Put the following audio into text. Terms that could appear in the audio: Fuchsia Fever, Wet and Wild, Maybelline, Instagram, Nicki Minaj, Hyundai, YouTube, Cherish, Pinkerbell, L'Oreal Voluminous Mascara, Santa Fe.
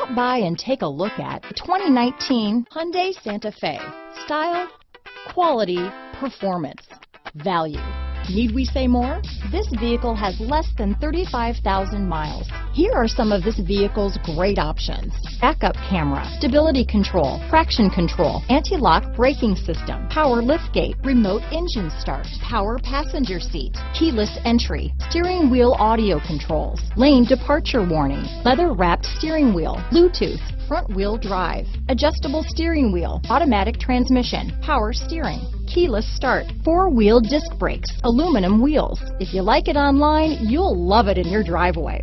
Stop by and take a look at the 2019 Hyundai Santa Fe. Style, quality, performance, value. Need we say more? This vehicle has less than 35,000 miles. Here are some of this vehicle's great options. Backup camera, stability control, traction control, anti-lock braking system, power liftgate, remote engine start, power passenger seat, keyless entry, steering wheel audio controls, lane departure warning, leather wrapped steering wheel, Bluetooth, front wheel drive, adjustable steering wheel, automatic transmission, power steering, keyless start, four-wheel disc brakes, aluminum wheels. If you like it online, you'll love it in your driveway.